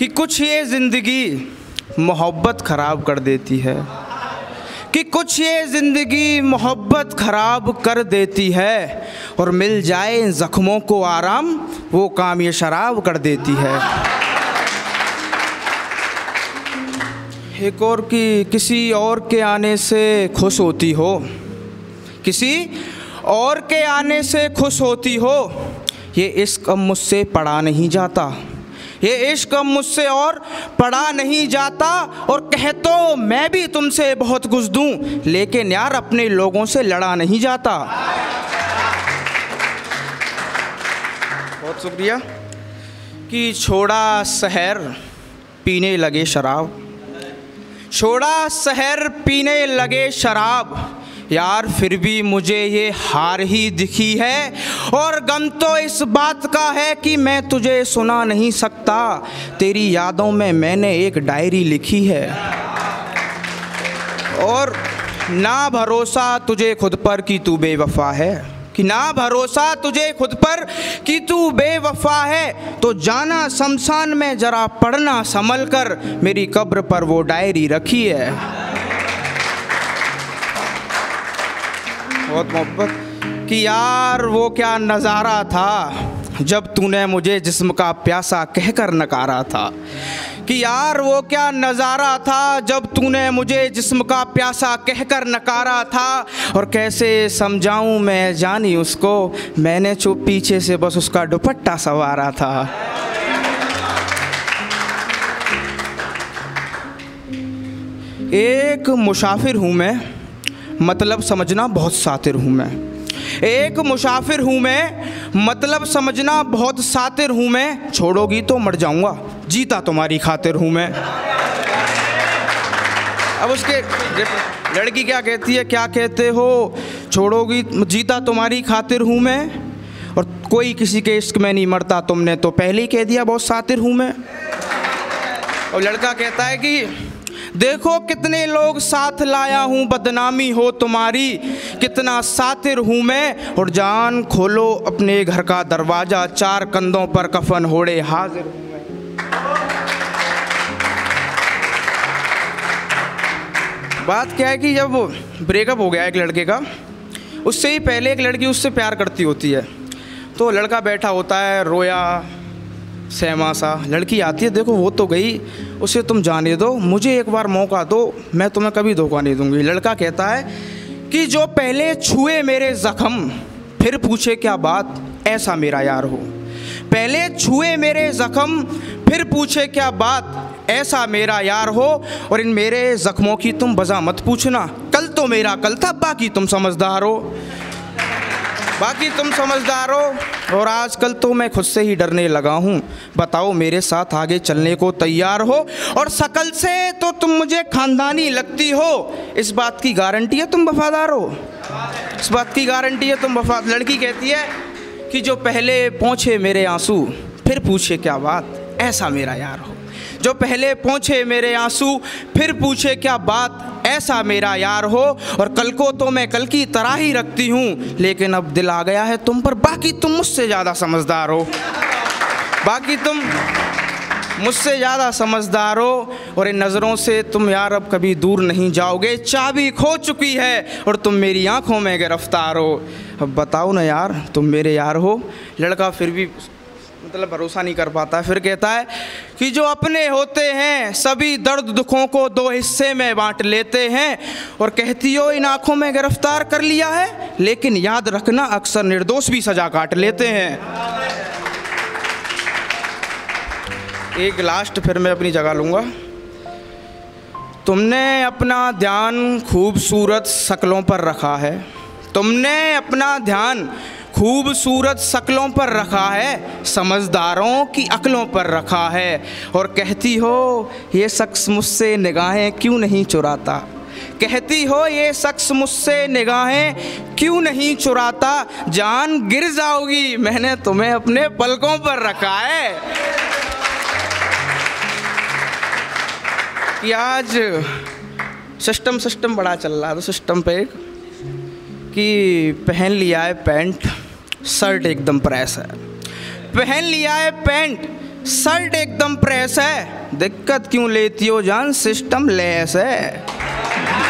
कि कुछ ये ज़िंदगी मोहब्बत ख़राब कर देती है, कि कुछ ये ज़िंदगी मोहब्बत ख़राब कर देती है, और मिल जाए इन ज़ख्मों को आराम वो काम ये शराब कर देती है। एक और कि किसी और के आने से खुश होती हो, किसी और के आने से खुश होती हो, ये इश्क अब मुझसे पढ़ा नहीं जाता, ये इश्क अब मुझसे और पढ़ा नहीं जाता। और कह तो मैं भी तुमसे बहुत कुछ दूँ, लेकिन यार अपने लोगों से लड़ा नहीं जाता। बहुत शुक्रिया। कि छोड़ा शहर पीने लगे शराब, छोड़ा शहर पीने लगे शराब, यार फिर भी मुझे ये हार ही दिखी है। और गम तो इस बात का है कि मैं तुझे सुना नहीं सकता, तेरी यादों में मैंने एक डायरी लिखी है। और ना भरोसा तुझे खुद पर कि तू बेवफा है, कि ना भरोसा तुझे खुद पर कि तू बेवफा है, तो जाना शमशान में जरा पढ़ना संभल कर, मेरी कब्र पर वो डायरी रखी है। बहुत मोहब्बत। कि यार वो क्या नज़ारा था जब तूने मुझे जिस्म का प्यासा कहकर नकारा था, कि यार वो क्या नज़ारा था जब तूने मुझे जिस्म का प्यासा कहकर नकारा था। और कैसे समझाऊं मैं जानी उसको, मैंने जो पीछे से बस उसका दुपट्टा संवारा था। एक मुसाफिर हूँ मैं, मतलब समझना बहुत सातिर हूँ मैं। एक मुसाफिर हूँ मैं, मतलब समझना बहुत सातिर हूँ मैं, छोड़ोगी तो मर जाऊँगा, जीता तुम्हारी खातिर हूँ मैं। अब उसके लड़की क्या कहती है, क्या कहते हो, छोड़ोगी जीता तुम्हारी खातिर हूँ मैं, और कोई किसी के इश्क में नहीं मरता, तुमने तो पहले ही कह दिया बहुत सातिर हूँ मैं। और लड़का कहता है कि देखो कितने लोग साथ लाया हूँ, बदनामी हो तुम्हारी, कितना सातिर हूँ मैं। और जान खोलो अपने घर का दरवाज़ा, चार कंधों पर कफन ओढ़े हाजिर हूँ मैं। बात क्या है कि जब ब्रेकअप हो गया एक लड़के का, उससे ही पहले एक लड़की उससे प्यार करती होती है, तो लड़का बैठा होता है रोया सहमा सा, लड़की आती है, देखो वो तो गई, उसे तुम जाने दो, मुझे एक बार मौका दो, मैं तुम्हें कभी धोखा नहीं दूंगी। लड़का कहता है कि जो पहले छुए मेरे ज़ख्म फिर पूछे क्या बात, ऐसा मेरा यार हो, पहले छुए मेरे ज़ख्म फिर पूछे क्या बात, ऐसा मेरा यार हो। और इन मेरे ज़ख्मों की तुम वजह मत पूछना, कल तो मेरा कल था, बाकी तुम समझदार हो, बाकी तुम समझदार हो। और आजकल तो मैं खुद से ही डरने लगा हूँ, बताओ मेरे साथ आगे चलने को तैयार हो, और शकल से तो तुम मुझे खानदानी लगती हो, इस बात की गारंटी है तुम वफादार हो, इस बात की गारंटी है तुम वफादार। लड़की कहती है कि जो पहले पहुँचे मेरे आंसू फिर पूछे क्या बात, ऐसा मेरा यार हो, जो पहले पहुँचे मेरे आंसू फिर पूछे क्या बात, ऐसा मेरा यार हो। और कल को तो मैं कल की तरह ही रखती हूँ, लेकिन अब दिल आ गया है तुम पर, बाकी तुम मुझसे ज़्यादा समझदार हो, बाकी तुम मुझसे ज़्यादा समझदार हो। और इन नज़रों से तुम यार अब कभी दूर नहीं जाओगे, चाबी खो चुकी है और तुम मेरी आँखों में गिरफ्तार हो, अब बताओ ना यार तुम मेरे यार हो। लड़का फिर भी मतलब भरोसा नहीं कर पाता है, फिर कहता है कि जो अपने होते हैं सभी दर्द दुखों को दो हिस्से में बांट लेते हैं, और कहती हो इन आँखों में गिरफ्तार कर लिया है, लेकिन याद रखना अक्सर निर्दोष भी सजा काट लेते हैं। एक लास्ट फिर मैं अपनी जगह लूँगा। तुमने अपना ध्यान खूबसूरत शक्लों पर रखा है, तुमने अपना ध्यान खूबसूरत शक्लों पर रखा है, समझदारों की अक्लों पर रखा है। और कहती हो ये शख्स मुझसे निगाहें क्यों नहीं चुराता, कहती हो ये शख्स मुझसे निगाहें क्यों नहीं चुराता, जान गिर जाओगी मैंने तुम्हें अपने पलकों पर रखा है। कि आज सिस्टम बड़ा चल रहा है, तो सिस्टम पे एक कि पहन लिया है पैंट शर्ट एकदम प्रेस है, पहन लिया है पैंट शर्ट एकदम प्रेस है, दिक्कत क्यों लेती हो जान, सिस्टम लेस है।